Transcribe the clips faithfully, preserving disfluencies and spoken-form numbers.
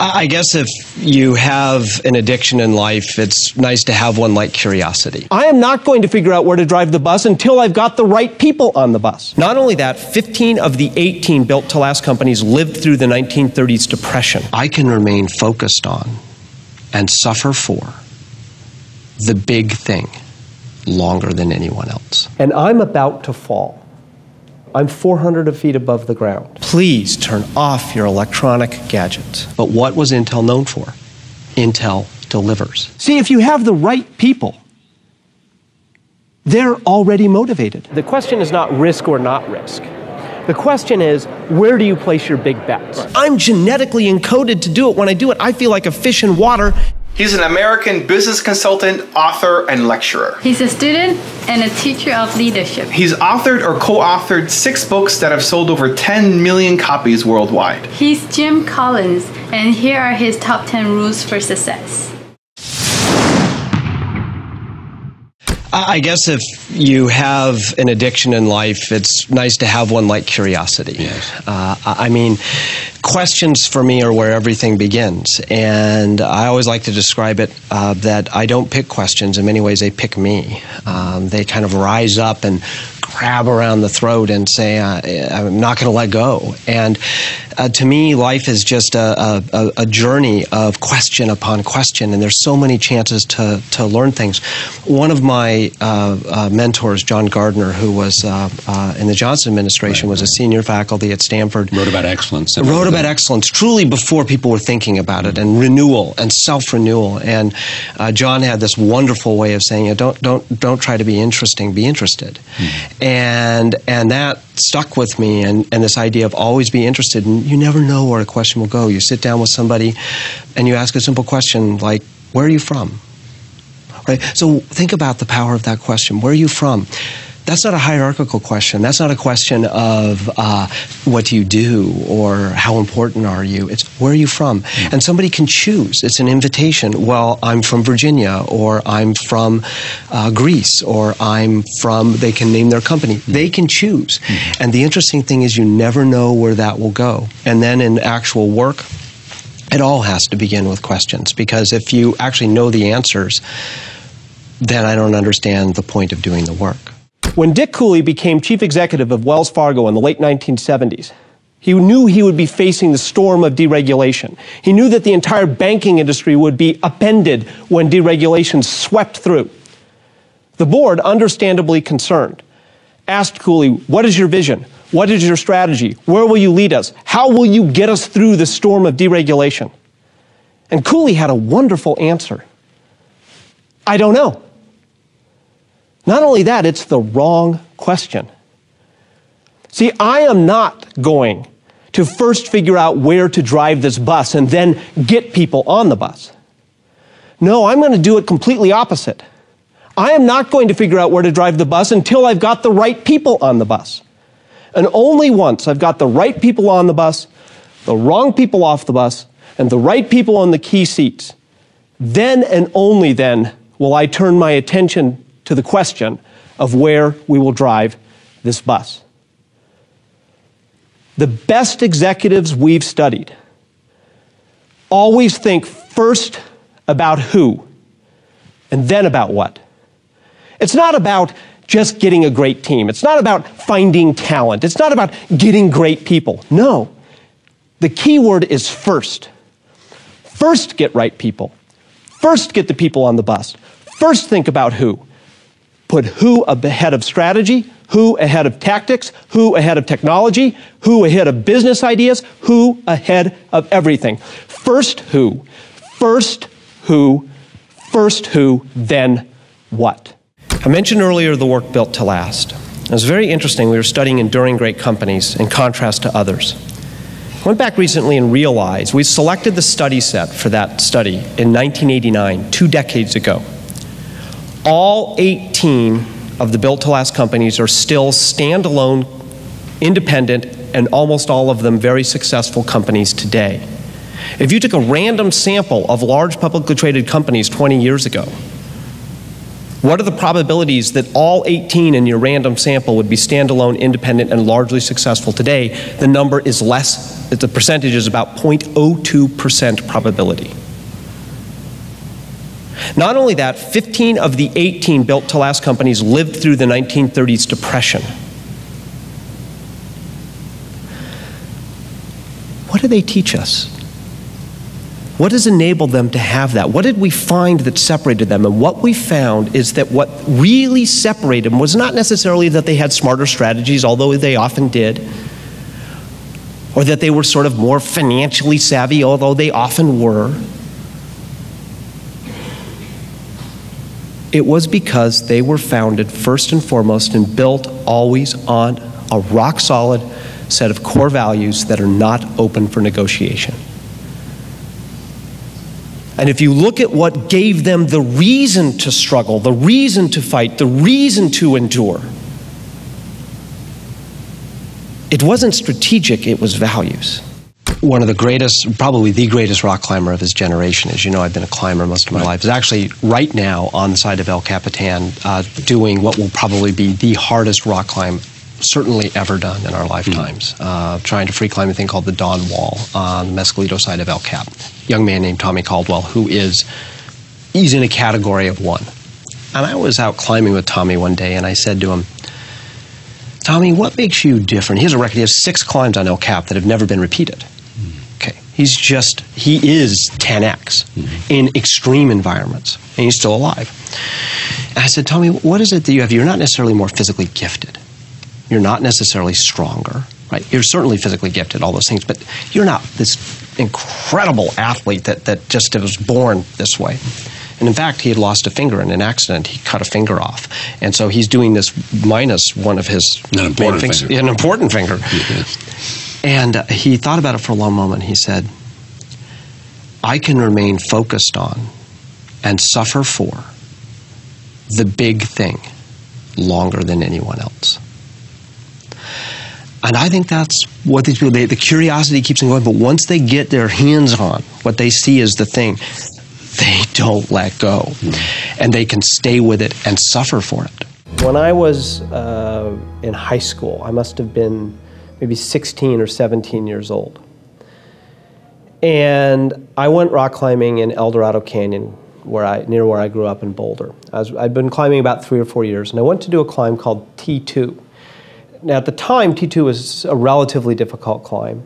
I guess if you have an addiction in life, it's nice to have one like curiosity. I am not going to figure out where to drive the bus until I've got the right people on the bus. Not only that, fifteen of the eighteen built-to-last companies lived through the nineteen thirties depression. I can remain focused on and suffer for the big thing longer than anyone else. And I'm about to fall. I'm four hundred feet above the ground. Please turn off your electronic gadgets. But what was Intel known for? Intel delivers. See, if you have the right people, they're already motivated. The question is not risk or not risk. The question is, where do you place your big bets? Right. I'm genetically encoded to do it. When I do it, I feel like a fish in water. He's an American business consultant, author, and lecturer. He's a student and a teacher of leadership. He's authored or co-authored six books that have sold over ten million copies worldwide. He's Jim Collins, and here are his top ten rules for success. I guess if you have an addiction in life, it's nice to have one like curiosity. Yes. Uh, I mean, questions for me are where everything begins. And I always like to describe it uh, that I don't pick questions. In many ways, they pick me. Um, they kind of rise up and grab around the throat and say, uh, I'm not going to let go. And uh, to me, life is just a, a, a journey of question upon question. And there's so many chances to, to learn things. One of my Uh, uh, mentors, John Gardner, who was uh, uh, in the Johnson administration, right, was right. a senior faculty at Stanford. Wrote about excellence. Wrote everything. about excellence, truly before people were thinking about it, and renewal and self-renewal. And uh, John had this wonderful way of saying, "Don't, don't, don't try to be interesting. Be interested." Hmm. And and that stuck with me. And and this idea of always be interested. And you never know where a question will go. You sit down with somebody, and you ask a simple question like, "Where are you from?" Right? So think about the power of that question. Where are you from? That's not a hierarchical question. That's not a question of uh, what do you do or how important are you. It's where are you from? Mm-hmm. And somebody can choose. It's an invitation. Well, I'm from Virginia, or I'm from uh, Greece, or I'm from, they can name their company. Mm-hmm. They can choose. Mm-hmm. And the interesting thing is you never know where that will go. And then in actual work, it all has to begin with questions, because if you actually know the answers, then I don't understand the point of doing the work. When Dick Cooley became chief executive of Wells Fargo in the late nineteen seventies, he knew he would be facing the storm of deregulation. He knew that the entire banking industry would be upended when deregulation swept through. The board, understandably concerned, asked Cooley, "What is your vision? What is your strategy? Where will you lead us? How will you get us through the storm of deregulation?" And Cooley had a wonderful answer. I don't know. Not only that, it's the wrong question. See, I am not going to first figure out where to drive this bus and then get people on the bus. No, I'm going to do it completely opposite. I am not going to figure out where to drive the bus until I've got the right people on the bus. And only once I've got the right people on the bus, the wrong people off the bus, and the right people on the key seats, then and only then will I turn my attention to the question of where we will drive this bus. The best executives we've studied always think first about who and then about what. It's not about just getting a great team. It's not about finding talent. It's not about getting great people. No. The key word is first. First get right people. First get the people on the bus. First think about who. Put who ahead of strategy, who ahead of tactics, who ahead of technology, who ahead of business ideas, who ahead of everything. First who. First who. First who, then what. I mentioned earlier the work built to last. It was very interesting. We were studying enduring great companies in contrast to others. I went back recently and realized we selected the study set for that study in nineteen eighty-nine, two decades ago. All eighteen of the built to last companies are still standalone, independent, and almost all of them very successful companies today. If you took a random sample of large publicly traded companies twenty years ago, what are the probabilities that all eighteen in your random sample would be standalone, independent, and largely successful today? The number is less the percentage is about zero point zero two percent probability. Not only that, fifteen of the eighteen built-to-last companies lived through the nineteen thirties depression. What do they teach us? What has enabled them to have that? What did we find that separated them? And what we found is that what really separated them was not necessarily that they had smarter strategies, although they often did, or that they were sort of more financially savvy, although they often were. It was because they were founded first and foremost and built always on a rock-solid set of core values that are not open for negotiation. And if you look at what gave them the reason to struggle, the reason to fight, the reason to endure, it wasn't strategic, it was values. One of the greatest, probably the greatest rock climber of his generation, as you know, I've been a climber most of my life, is actually right now on the side of El Capitan uh, doing what will probably be the hardest rock climb certainly ever done in our lifetimes, mm-hmm. uh, trying to free climb a thing called the Dawn Wall on the Mescalito side of El Cap. A young man named Tommy Caldwell, who is, he's in a category of one. And I was out climbing with Tommy one day, and I said to him, Tommy, what makes you different? He has a record, he has six climbs on El Cap that have never been repeated. Mm-hmm. Okay, he's just, he is ten X mm-hmm. in extreme environments, and he's still alive. And I said, Tommy, what is it that you have? You're not necessarily more physically gifted. You're not necessarily stronger, right? You're certainly physically gifted, all those things, but you're not this incredible athlete that, that just was born this way. And in fact, he had lost a finger in an accident. He cut a finger off. And so he's doing this minus one of his an important things, finger. An important finger. Yes. And uh, he thought about it for a long moment. He said, I can remain focused on and suffer for the big thing longer than anyone else. And I think that's what these people, they, the curiosity keeps them going, but once they get their hands on what they see as the thing, they don't let go. Mm-hmm. And they can stay with it and suffer for it. When I was uh, in high school, I must have been maybe sixteen or seventeen years old. And I went rock climbing in El Dorado Canyon, where I, near where I grew up in Boulder. I was, I'd been climbing about three or four years, and I went to do a climb called T two. Now, at the time, T two was a relatively difficult climb.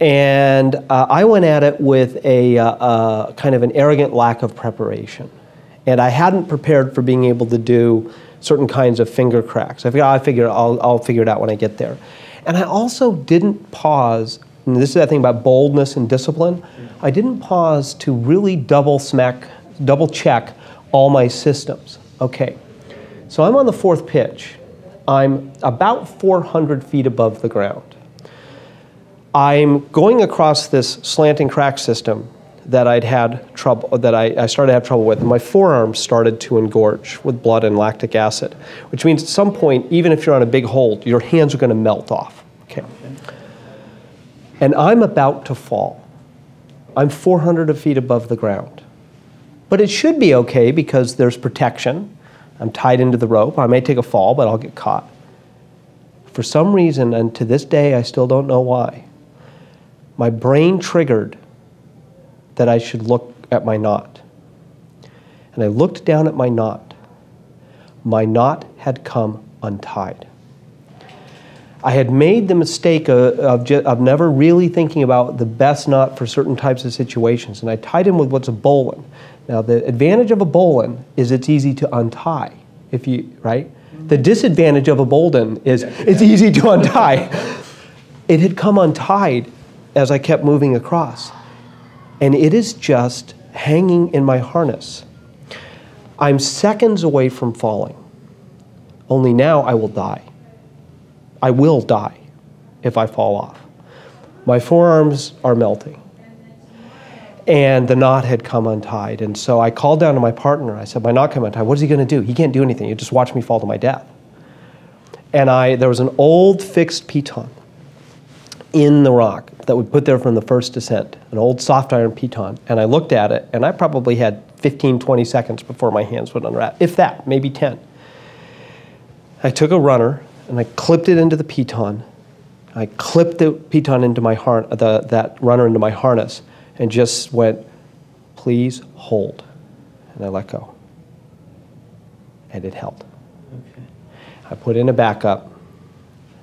And uh, I went at it with a uh, uh, kind of an arrogant lack of preparation. And I hadn't prepared for being able to do certain kinds of finger cracks. I figured, I figured I'll, I'll figure it out when I get there. And I also didn't pause, and this is that thing about boldness and discipline, I didn't pause to really double smack, double check all my systems. Okay, so I'm on the fourth pitch. I'm about four hundred feet above the ground. I'm going across this slanting crack system that I'd had trouble, that I, I started to have trouble with, and my forearm started to engorge with blood and lactic acid, which means at some point, even if you're on a big hold, your hands are going to melt off. Okay. And I'm about to fall. I'm four hundred feet above the ground. But it should be okay because there's protection. I'm tied into the rope. I may take a fall, but I'll get caught. For some reason, and to this day, I still don't know why, my brain triggered that I should look at my knot. And I looked down at my knot. My knot had come untied. I had made the mistake of, of, of never really thinking about the best knot for certain types of situations, and I tied him with what's a bowline. Now, the advantage of a bowline is it's easy to untie, if you, right? The disadvantage of a bowline is it's easy to untie. It had come untied as I kept moving across, and it is just hanging in my harness. I'm seconds away from falling, only now I will die. I will die if I fall off. My forearms are melting. And the knot had come untied. And so I called down to my partner. I said, my knot came untied. What is he going to do? He can't do anything. You just watch me fall to my death. And I, there was an old fixed piton in the rock that we put there from the first descent, an old soft iron piton. And I looked at it, and I probably had fifteen, twenty seconds before my hands would unwrap, if that, maybe ten. I took a runner, and I clipped it into the piton. I clipped the piton into my har the, that runner into my harness and just went, please hold. And I let go. And it held. Okay. I put in a backup.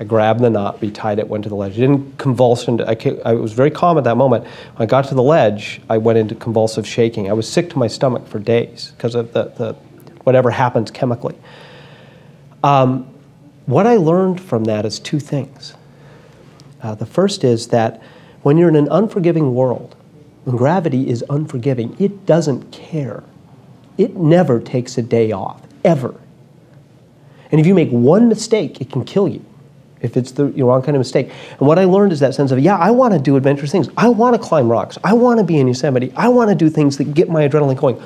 I grabbed the knot, retied it, went to the ledge. I didn't convulse. Into, I, came, I was very calm at that moment. When I got to the ledge, I went into convulsive shaking. I was sick to my stomach for days because of the, the whatever happens chemically. Um, what I learned from that is two things. Uh, the first is that when you're in an unforgiving world, when gravity is unforgiving, it doesn't care. It never takes a day off, ever. And if you make one mistake, it can kill you. If it's the wrong kind of mistake. And what I learned is that sense of, yeah, I want to do adventurous things. I want to climb rocks. I want to be in Yosemite. I want to do things that get my adrenaline going.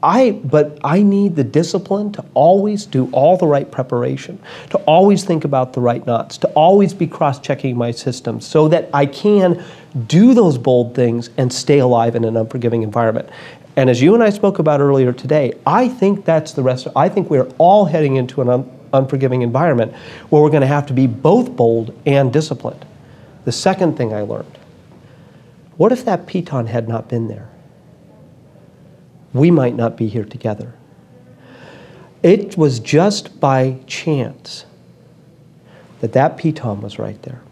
I, but I need the discipline to always do all the right preparation, to always think about the right knots, to always be cross-checking my system so that I can do those bold things and stay alive in an unforgiving environment. And as you and I spoke about earlier today, I think that's the rest. Of, I think we're all heading into an un unforgiving environment where we're going to have to be both bold and disciplined. The second thing I learned, what if that piton had not been there? We might not be here together. It was just by chance that that piton was right there.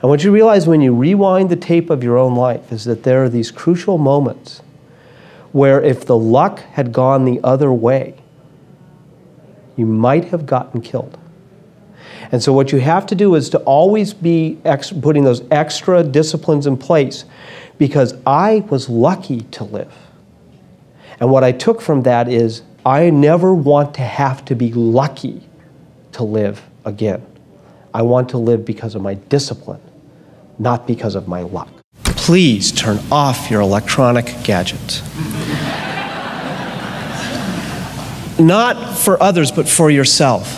And what you realize when you rewind the tape of your own life is that there are these crucial moments where if the luck had gone the other way, you might have gotten killed. And so what you have to do is to always be ex putting those extra disciplines in place, because I was lucky to live. And what I took from that is I never want to have to be lucky to live again. I want to live because of my discipline, not because of my luck. Please turn off your electronic gadgets. Not for others, but for yourself.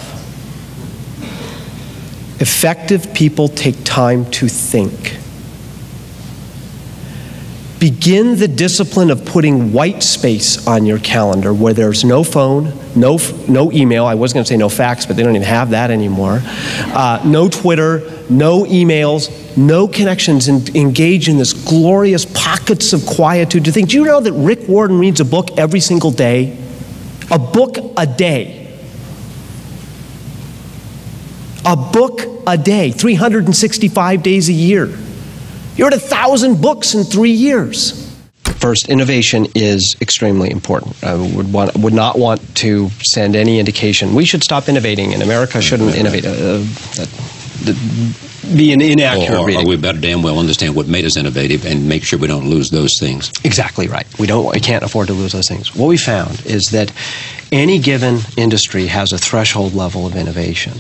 Effective people take time to think. Begin the discipline of putting white space on your calendar where there's no phone, no, no email. I was going to say no fax, but they don't even have that anymore. Uh, no Twitter, no emails, no connections, and engage in this glorious pockets of quietude to think. Do you know that Rick Warden reads a book every single day? A book a day. A book a day, three hundred sixty-five days a year. You're at a thousand books in three years. First, innovation is extremely important. I would, want, would not want to send any indication. We should stop innovating, and America shouldn't innovate. Uh, be an inaccurate or, reading. Or we better damn well understand what made us innovative and make sure we don't lose those things. Exactly right. We don't. We can't afford to lose those things. What we found is that any given industry has a threshold level of innovation,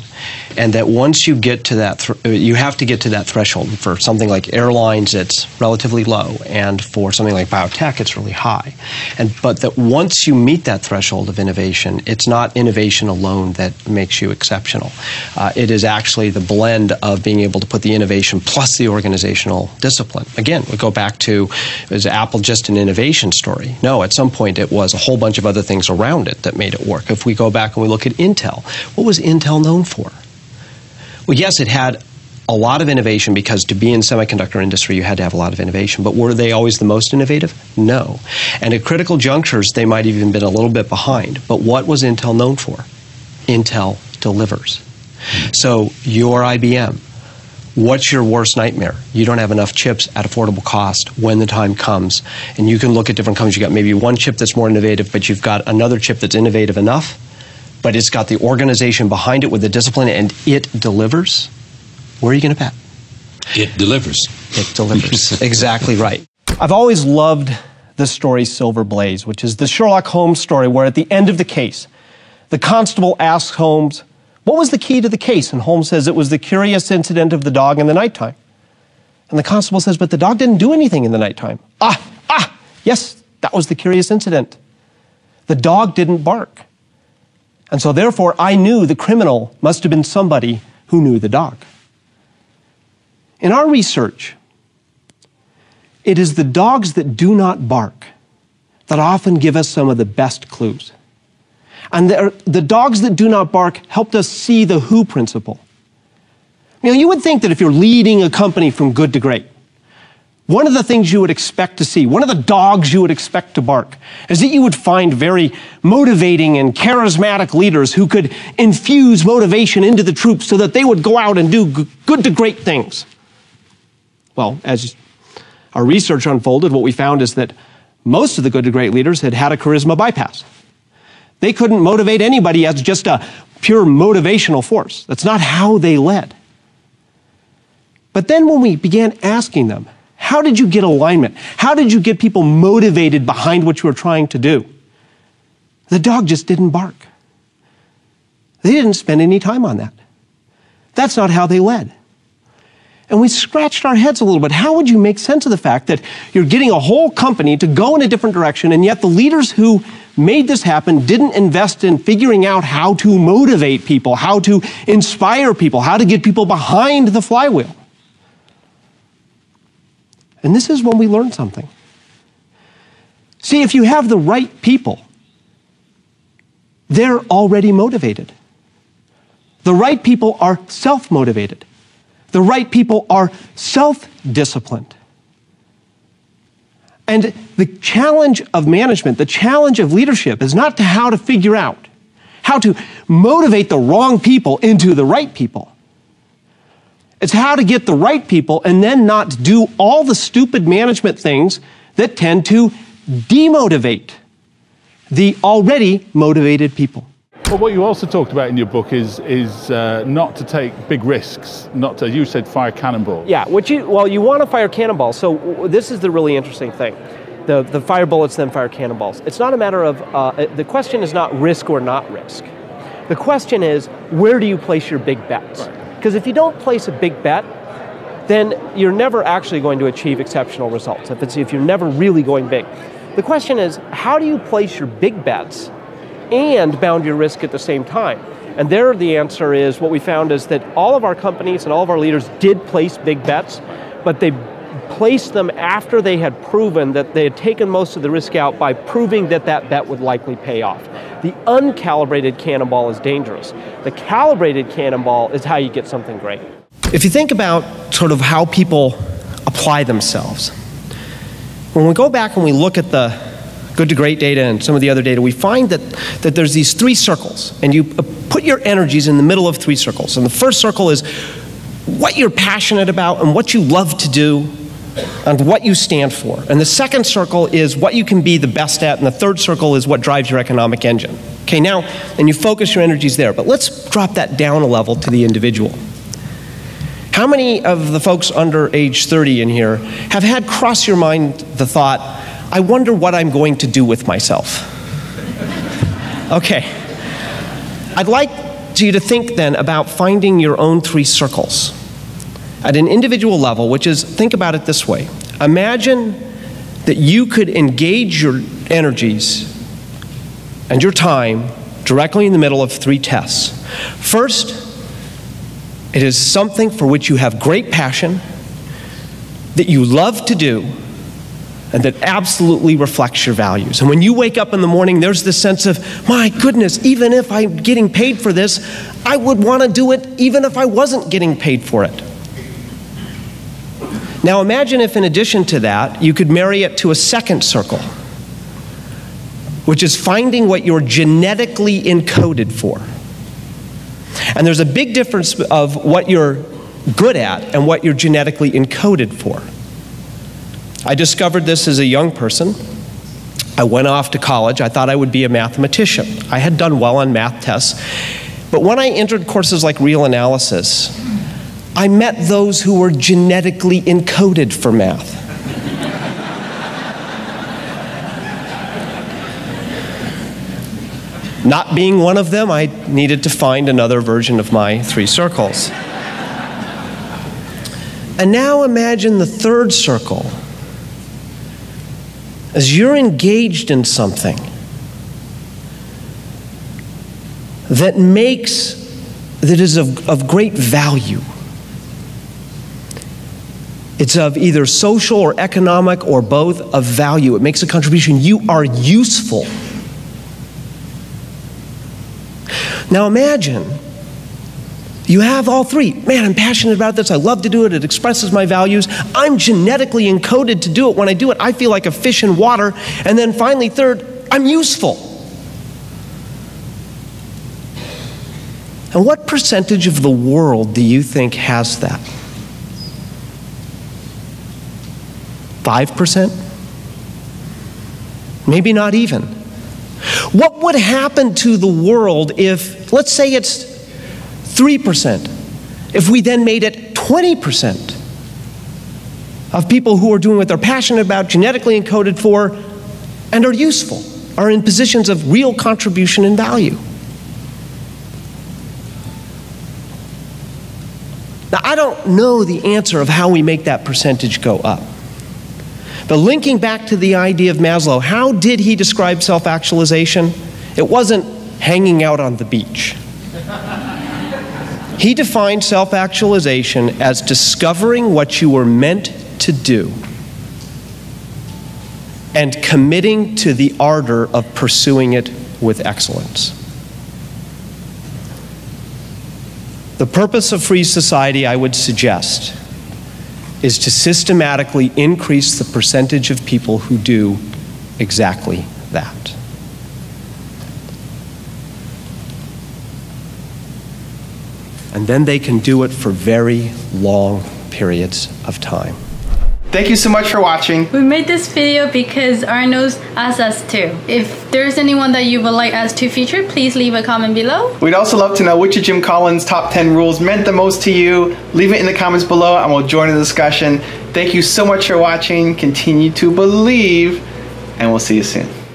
and that once you get to that, th you have to get to that threshold. For something like airlines, it's relatively low, and for something like biotech, it's really high. And but that once you meet that threshold of innovation, it's not innovation alone that makes you exceptional. Uh, it is actually the blend of being able to put the innovation plus the organizational discipline. Again, we go back to, is Apple just an innovation story? No, at some point it was a whole bunch of other things around it that made it work. If we go back and we look at Intel, what was Intel known for? Well, yes, it had a lot of innovation, because to be in the semiconductor industry, you had to have a lot of innovation. But were they always the most innovative? No. And at critical junctures, they might have even been a little bit behind. But what was Intel known for? Intel delivers. So you're I B M. What's your worst nightmare? You don't have enough chips at affordable cost when the time comes. And you can look at different companies. You've got maybe one chip that's more innovative, but you've got another chip that's innovative enough, but it's got the organization behind it with the discipline, and it delivers. Where are you going to bet? It delivers. It delivers. Exactly right. I've always loved the story Silver Blaze, which is the Sherlock Holmes story where at the end of the case, the constable asks Holmes, what was the key to the case? And Holmes says it was the curious incident of the dog in the nighttime. And the constable says, but the dog didn't do anything in the nighttime. Ah, ah, yes, that was the curious incident. The dog didn't bark. And so therefore, I knew the criminal must have been somebody who knew the dog. In our research, it is the dogs that do not bark that often give us some of the best clues. And the, the dogs that do not bark helped us see the who principle. You know, you would think that if you're leading a company from good to great, one of the things you would expect to see, one of the dogs you would expect to bark, is that you would find very motivating and charismatic leaders who could infuse motivation into the troops so that they would go out and do good to great things. Well, as our research unfolded, what we found is that most of the good to great leaders had had a charisma bypass. They couldn't motivate anybody as just a pure motivational force. That's not how they led. But then when we began asking them, how did you get alignment? How did you get people motivated behind what you were trying to do? The dog just didn't bark. They didn't spend any time on that. That's not how they led. And we scratched our heads a little bit. How would you make sense of the fact that you're getting a whole company to go in a different direction, and yet the leaders who made this happen didn't invest in figuring out how to motivate people, how to inspire people, how to get people behind the flywheel? And this is when we learn something. See, if you have the right people, they're already motivated. The right people are self-motivated. The right people are self-disciplined. And the challenge of management, the challenge of leadership, is not to how to figure out how to motivate the wrong people into the right people. It's how to get the right people and then not do all the stupid management things that tend to demotivate the already motivated people. Well, what you also talked about in your book is is uh, not to take big risks, not to, you said, fire cannonballs. Yeah, what you, well, you want to fire cannonballs. So w this is the really interesting thing. The, the fire bullets, then fire cannonballs. It's not a matter of, uh, the question is not risk or not risk. The question is, where do you place your big bets? Because right. If you don't place a big bet, then you're never actually going to achieve exceptional results, if, it's, if you're never really going big. The question is, how do you place your big bets and bound your risk at the same time? And there the answer is, what we found is that all of our companies and all of our leaders did place big bets, but they placed them after they had proven that they had taken most of the risk out by proving that that bet would likely pay off. The uncalibrated cannonball is dangerous. The calibrated cannonball is how you get something great. If you think about sort of how people apply themselves, when we go back and we look at the good to great data and some of the other data, we find that, that there's these three circles, and you put your energies in the middle of three circles. And the first circle is what you're passionate about and what you love to do and what you stand for. And the second circle is what you can be the best at, and the third circle is what drives your economic engine. Okay, now, and you focus your energies there, but let's drop that down a level to the individual. How many of the folks under age thirty in here have had cross your mind the thought, I wonder what I'm going to do with myself? Okay. I'd like you to think then about finding your own three circles at an individual level, which is, think about it this way. Imagine that you could engage your energies and your time directly in the middle of three tests. First, it is something for which you have great passion, that you love to do, and that absolutely reflects your values. And when you wake up in the morning, there's this sense of, my goodness, even if I'm getting paid for this, I would want to do it even if I wasn't getting paid for it. Now imagine if, in addition to that, you could marry it to a second circle, which is finding what you're genetically encoded for. And there's a big difference of what you're good at and what you're genetically encoded for. I discovered this as a young person. I went off to college. I thought I would be a mathematician. I had done well on math tests. But when I entered courses like real analysis, I met those who were genetically encoded for math. Not being one of them, I needed to find another version of my three circles. And now imagine the third circle. As you're engaged in something that makes, that is of, of great value. It's of either social or economic or both of value. It makes a contribution. You are useful. Now imagine You have all three. Man, I'm passionate about this. I love to do it. It expresses my values. I'm genetically encoded to do it. When I do it, I feel like a fish in water. And then finally, third, I'm useful. And what percentage of the world do you think has that? five percent? Maybe not even. What would happen to the world if, let's say it's three percent, if we then made it twenty percent of people who are doing what they're passionate about, genetically encoded for, and are useful, are in positions of real contribution and value? Now, I don't know the answer of how we make that percentage go up. But linking back to the idea of Maslow, how did he describe self-actualization? It wasn't hanging out on the beach. He defined self-actualization as discovering what you were meant to do and committing to the ardor of pursuing it with excellence. The purpose of free society, I would suggest, is to systematically increase the percentage of people who do exactly that. And then they can do it for very long periods of time. Thank you so much for watching. We made this video because Arno's asked us to. If there's anyone that you would like us to feature, please leave a comment below. We'd also love to know which of Jim Collins' top ten rules meant the most to you. Leave it in the comments below and we'll join the discussion. Thank you so much for watching. Continue to believe and we'll see you soon.